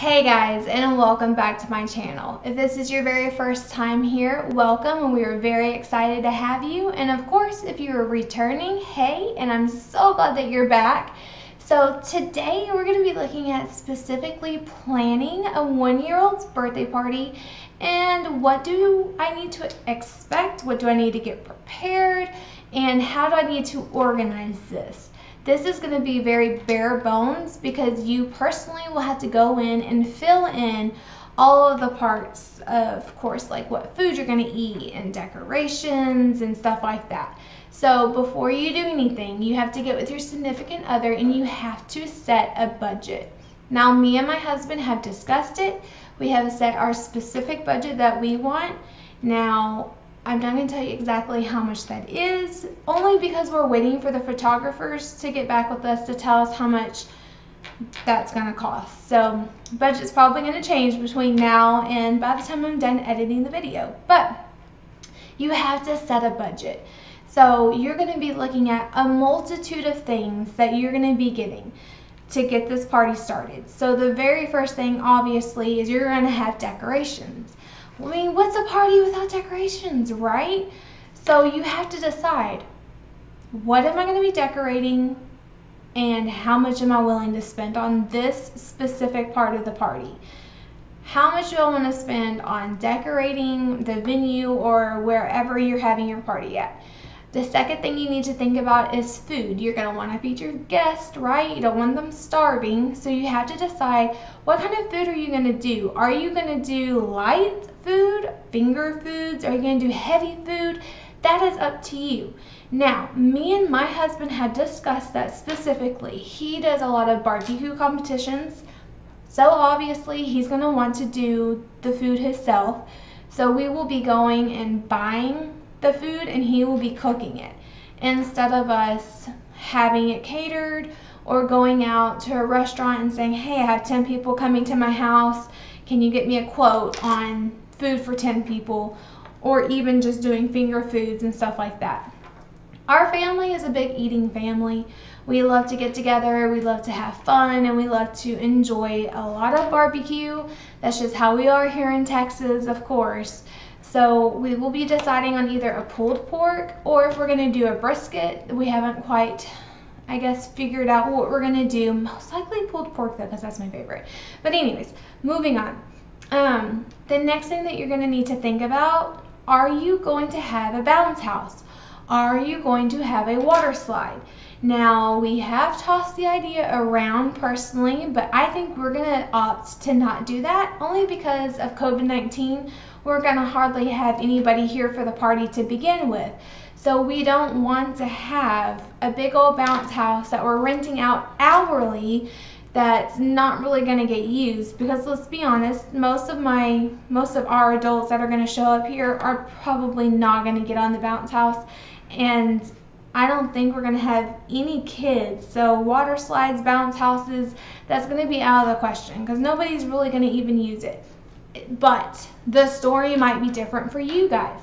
Hey guys, and welcome back to my channel. If this is your very first time here, welcome, and we are very excited to have you. And of course, if you are returning, hey, and I'm so glad that you're back. So today we're going to be looking at specifically planning a one-year-old's birthday party and what do I need to expect, what do I need to get prepared, and how do I need to organize this. This is going to be very bare bones because you personally will have to go in and fill in all of the parts, of course, like what food you're going to eat and decorations and stuff like that. So before you do anything, you have to get with your significant other and you have to set a budget. Now, me and my husband have discussed it. We have set our specific budget that we want. Now, I'm not going to tell you exactly how much that is, only because we're waiting for the photographers to get back with us to tell us how much that's going to cost. So budget's probably going to change between now and by the time I'm done editing the video. But you have to set a budget. So you're going to be looking at a multitude of things that you're going to be getting to get this party started. So the very first thing, obviously, is you're going to have decorations. I mean, what's a party without decorations, right? So you have to decide, what am I going to be decorating and how much am I willing to spend on this specific part of the party? How much do I want to spend on decorating the venue or wherever you're having your party at? The second thing you need to think about is food. You're gonna wanna feed your guests, right? You don't want them starving, so you have to decide what kind of food are you gonna do? Are you gonna do light food, finger foods? Are you gonna do heavy food? That is up to you. Now, me and my husband had discussed that specifically. He does a lot of barbecue competitions, so obviously he's gonna want to do the food himself. So we will be going and buying the food and he will be cooking it instead of us having it catered or going out to a restaurant and saying, hey, I have 10 people coming to my house, can you get me a quote on food for 10 people, or even just doing finger foods and stuff like that. Our family is a big eating family. We love to get together, we love to have fun, and we love to enjoy a lot of barbecue. That's just how we are here in Texas, of course. So we will be deciding on either a pulled pork or if we're going to do a brisket. We haven't quite, I guess, figured out what we're going to do. Most likely pulled pork though, because that's my favorite. But anyways, moving on. The next thing that you're going to need to think about, are you going to have a bounce house? Are you going to have a water slide? Now, we have tossed the idea around personally, but I think we're going to opt to not do that only because of COVID-19. We're going to hardly have anybody here for the party to begin with. So we don't want to have a big old bounce house that we're renting out hourly that's not really going to get used, because let's be honest, most of our adults that are going to show up here are probably not going to get on the bounce house, and I don't think we're going to have any kids. So water slides, bounce houses, that's going to be out of the question because nobody's really going to even use it. But the story might be different for you guys.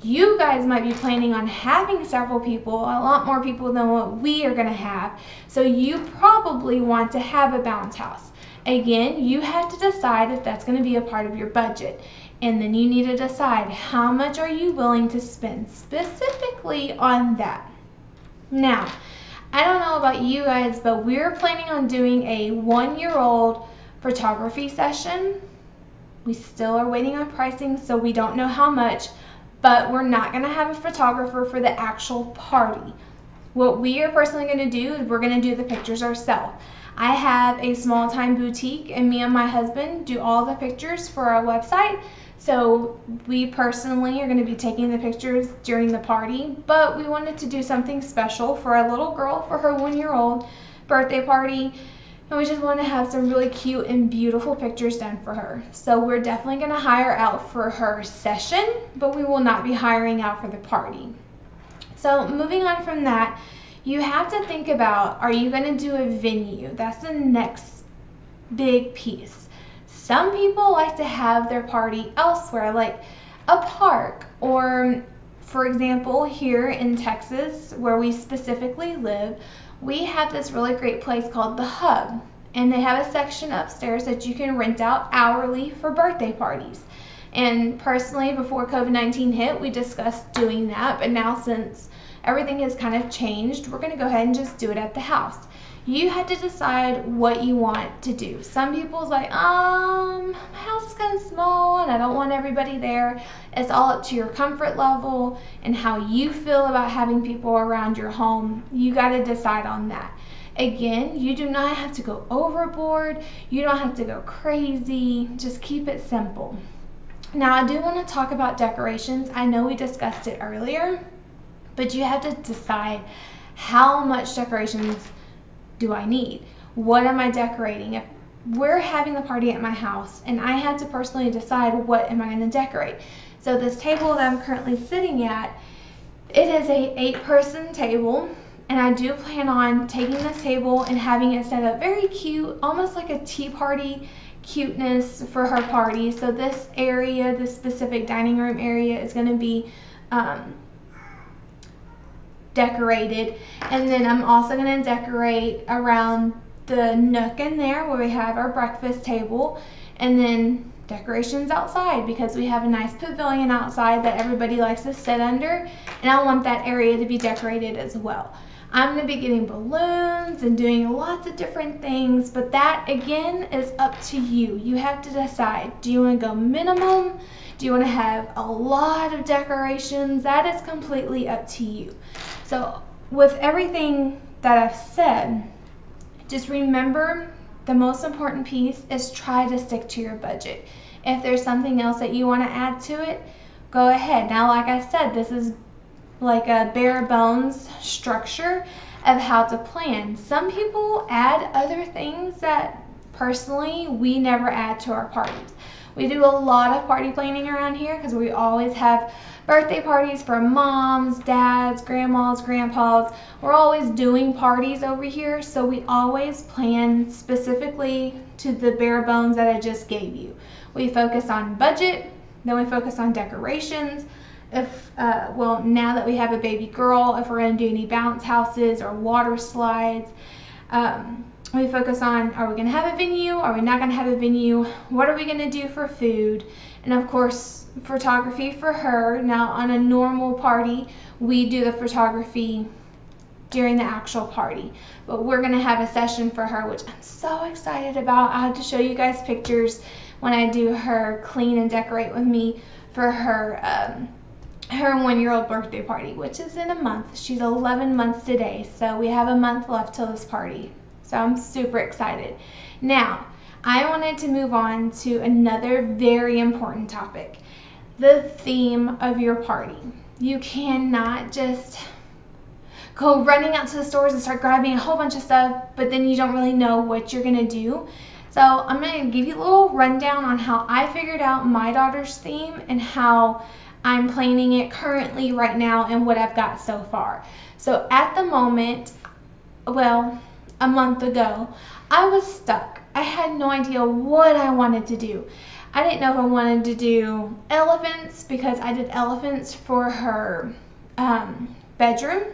You guys might be planning on having several people, a lot more people than what we are going to have. So you probably want to have a bounce house. Again, you have to decide if that's going to be a part of your budget. And then you need to decide how much are you willing to spend specifically on that. Now, I don't know about you guys, but we're planning on doing a one-year-old photography session. We still are waiting on pricing, so we don't know how much, but we're not going to have a photographer for the actual party. What we are personally going to do is we're going to do the pictures ourselves. I have a small-time boutique, and me and my husband do all the pictures for our website, so we personally are going to be taking the pictures during the party, but we wanted to do something special for our little girl for her one-year-old birthday party. And we just want to have some really cute and beautiful pictures done for her. So we're definitely going to hire out for her session, but we will not be hiring out for the party. So moving on from that, you have to think about, are you going to do a venue? That's the next big piece. Some people like to have their party elsewhere, like a park, or for example, here in Texas, where we specifically live, we have this really great place called The Hub, and they have a section upstairs that you can rent out hourly for birthday parties. And personally, before COVID-19 hit, we discussed doing that, but now since everything has kind of changed, we're going to go ahead and just do it at the house. You had to decide what you want to do. Some people's like, my house is kind of small and I don't want everybody there. It's all up to your comfort level and how you feel about having people around your home. You got to decide on that. Again, you do not have to go overboard. You don't have to go crazy. Just keep it simple. Now, I do want to talk about decorations. I know we discussed it earlier, but you have to decide, how much decorations do I need? What am I decorating? If we're having the party at my house and I had to personally decide what am I going to decorate. So this table that I'm currently sitting at, it is a 8-person table, and I do plan on taking this table and having it set up very cute, almost like a tea party cuteness for her party. So this area, this specific dining room area, is going to be decorated, and then I'm also going to decorate around the nook in there where we have our breakfast table, and then decorations outside because we have a nice pavilion outside that everybody likes to sit under, and I want that area to be decorated as well. I'm going to be getting balloons and doing lots of different things, but that again is up to you. You have to decide, do you want to go minimum? Do you want to have a lot of decorations? That is completely up to you. So with everything that I've said, just remember the most important piece is try to stick to your budget. If there's something else that you want to add to it, go ahead. Now, like I said, this is like a bare bones structure of how to plan. Some people add other things that personally we never add to our parties. We do a lot of party planning around here because we always have birthday parties for moms, dads, grandmas, grandpas. We're always doing parties over here, so we always plan specifically to the bare bones that I just gave you. We focus on budget, then we focus on decorations. If, well, now that we have a baby girl, if we're going to do any bounce houses or water slides, we focus on, are we going to have a venue? Are we not going to have a venue? What are we going to do for food? And of course, photography for her. Now, on a normal party, we do the photography during the actual party, but we're going to have a session for her, which I'm so excited about. I have to show you guys pictures when I do her clean and decorate with me for her her 1-year-old birthday party, which is in a month. She's 11 months today, so we have a month left till this party. So I'm super excited. Now, I wanted to move on to another very important topic, the theme of your party. You cannot just go running out to the stores and start grabbing a whole bunch of stuff, but then you don't really know what you're gonna do. So I'm gonna give you a little rundown on how I figured out my daughter's theme and how I'm planning it currently right now and what I've got so far. So at the moment, well, a month ago, I was stuck. I had no idea what I wanted to do. I didn't know if I wanted to do elephants because I did elephants for her bedroom.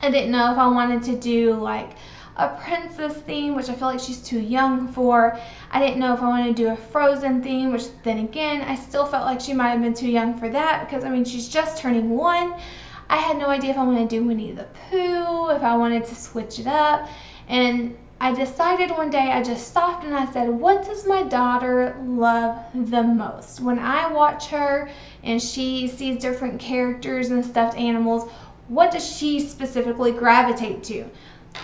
I didn't know if I wanted to do like a princess theme, which I feel like she's too young for. I didn't know if I wanted to do a Frozen theme, which then again, I still felt like she might have been too young for that because I mean, she's just turning 1. I had no idea if I wanted to do Winnie the Pooh, if I wanted to switch it up. And I decided one day, I just stopped and I said, what does my daughter love the most? When I watch her and she sees different characters and stuffed animals, what does she specifically gravitate to?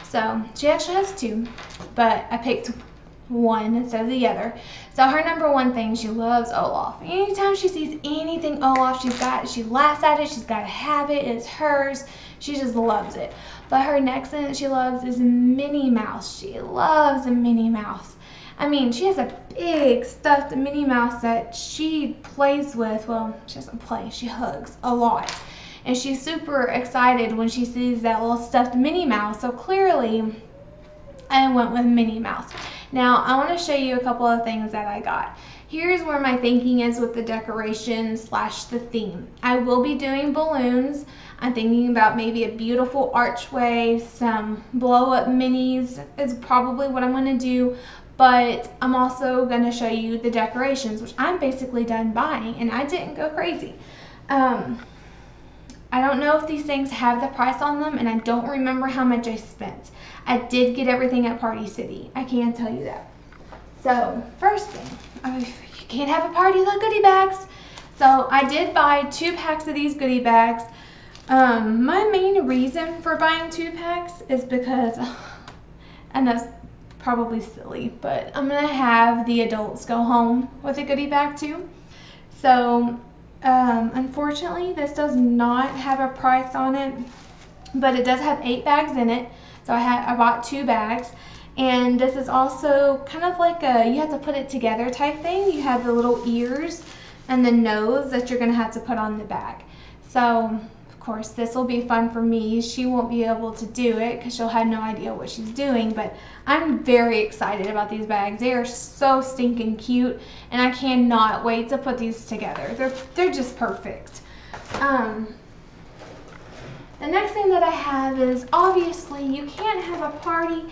So she actually has 2, but I picked one instead of the other. So her number 1 thing, she loves Olaf. Anytime she sees anything Olaf, she laughs at it, she's got to have it, it's hers, she just loves it. But her next thing that she loves is Minnie Mouse. She loves a Minnie Mouse. I mean, she has a big stuffed Minnie Mouse that she plays with. Well, she doesn't play, she hugs a lot. And she's super excited when she sees that little stuffed Minnie Mouse. So clearly, I went with Minnie Mouse. Now I want to show you a couple of things that I got. Here's where my thinking is with the decoration slash the theme. I will be doing balloons. I'm thinking about maybe a beautiful archway, some blow up minis is probably what I'm going to do. But I'm also going to show you the decorations, which I'm basically done buying, and I didn't go crazy. I don't know if these things have the price on them, and I don't remember how much I spent. I did get everything at Party City. I can tell you that. So, first thing, you can't have a party without goodie bags. So, I did buy 2 packs of these goodie bags. My main reason for buying 2 packs is because, and that's probably silly, but I'm going to have the adults go home with a goodie bag too. So, unfortunately this does not have a price on it, but it does have 8 bags in it, so I bought 2 bags, and this is also kind of like a, you have to put it together type thing. You have the little ears and the nose that you're going to have to put on the bag. So of course this will be fun for me. She won't be able to do it because she'll have no idea what she's doing, but I'm very excited about these bags. They are so stinking cute, and I cannot wait to put these together. They're just perfect. The next thing that I have is, obviously you can't have a party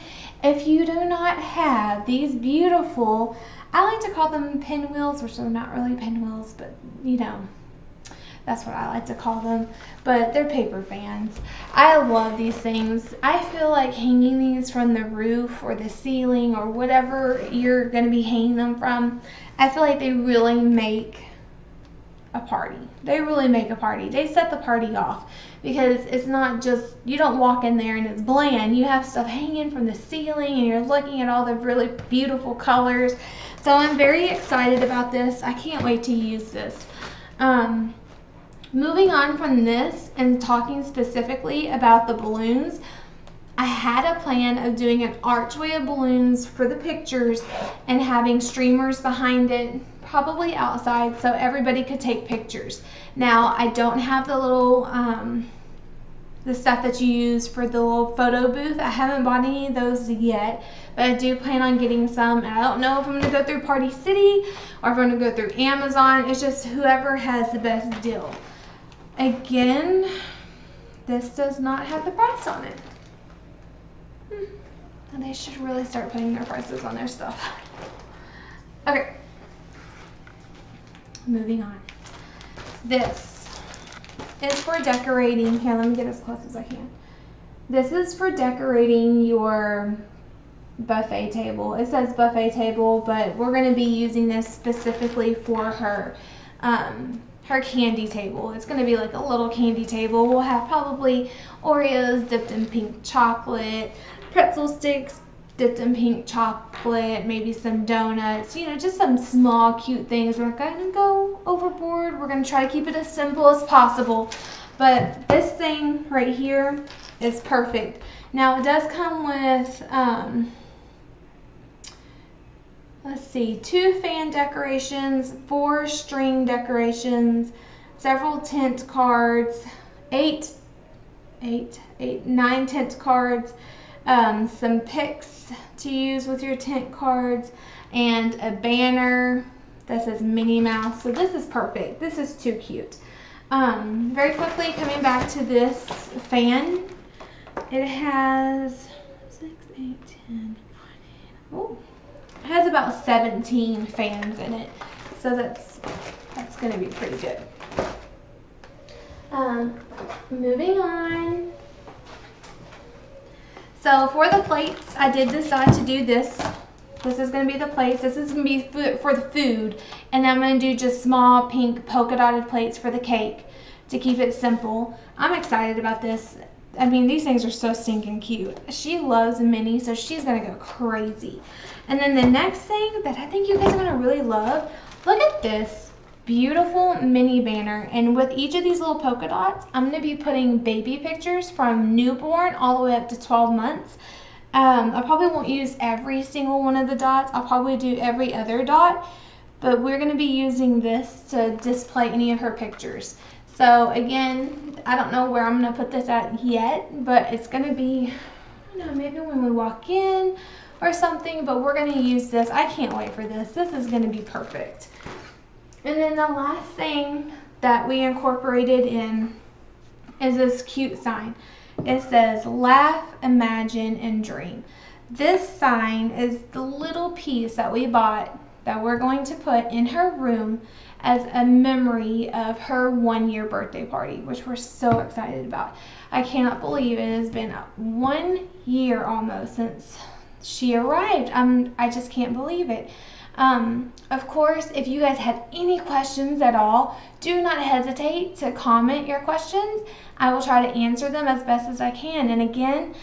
if you do not have these beautiful, I like to call them pinwheels, which they're not really pinwheels, but you know, that's what I like to call them, but they're paper fans. I love these things. I feel like hanging these from the roof or the ceiling or whatever you're going to be hanging them from. I feel like they really make a party. They really make a party. They set the party off, because it's not just, you don't walk in there and it's bland. You have stuff hanging from the ceiling, and you're looking at all the really beautiful colors. So I'm very excited about this. I can't wait to use this. Moving on from this and talking specifically about the balloons, I had a plan of doing an archway of balloons for the pictures and having streamers behind it, probably outside, so everybody could take pictures. Now, I don't have the little, the stuff that you use for the little photo booth. I haven't bought any of those yet, but I do plan on getting some, and I don't know if I'm gonna go through Party City or if I'm gonna go through Amazon. It's just whoever has the best deal. Again, this does not have the price on it. They should really start putting their prices on their stuff. Okay. Moving on. This is for decorating. Here, let me get as close as I can. This is for decorating your buffet table. It says buffet table, but we're going to be using this specifically for her. Her candy table. It's going to be like a little candy table. We'll have probably Oreos dipped in pink chocolate, pretzel sticks dipped in pink chocolate, maybe some donuts, you know, just some small cute things. We're not going to go overboard. We're going to try to keep it as simple as possible. But this thing right here is perfect. Now it does come with, let's see, 2 fan decorations, 4 string decorations, several tent cards, 9 tent cards, some picks to use with your tent cards, and a banner that says Minnie Mouse. So this is perfect. This is too cute. Very quickly, coming back to this fan, it has 6, 8, 10. Oh. It has about 17 fans in it, so that's going to be pretty good. Moving on. So for the plates, I did decide to do this. This is going to be the plates. This is going to be food for the food, and I'm going to do just small pink polka dotted plates for the cake to keep it simple. I'm excited about this. I mean, these things are so stinking cute. She loves Minnie, so she's going to go crazy. And then the next thing that I think you guys are going to really love, look at this beautiful Minnie banner. And with each of these little polka dots, I'm going to be putting baby pictures from newborn all the way up to 12 months. I probably won't use every single one of the dots. I'll probably do every other dot. But we're going to be using this to display any of her pictures. So again, I don't know where I'm going to put this at yet, but it's going to be, I don't know, maybe when we walk in or something, but we're going to use this. I can't wait for this. This is going to be perfect. And then the last thing that we incorporated in is this cute sign. It says, "Laugh, Imagine, and Dream." This sign is the little piece that we bought that we're going to put in her room as a memory of her 1-year birthday party, which we're so excited about. I cannot believe it has been 1 year almost since she arrived. I just can't believe it. Of course, if you guys have any questions at all, do not hesitate to comment your questions. I will try to answer them as best as I can. And again,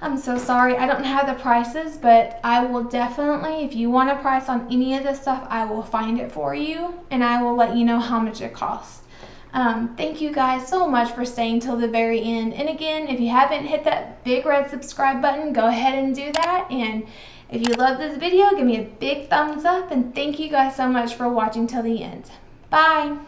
I'm so sorry I don't have the prices, but I will definitely, if you want a price on any of this stuff, I will find it for you and I will let you know how much it costs. Thank you guys so much for staying till the very end. And again, if you haven't hit that big red subscribe button, go ahead and do that. And if you love this video, give me a big thumbs up, and thank you guys so much for watching till the end. Bye.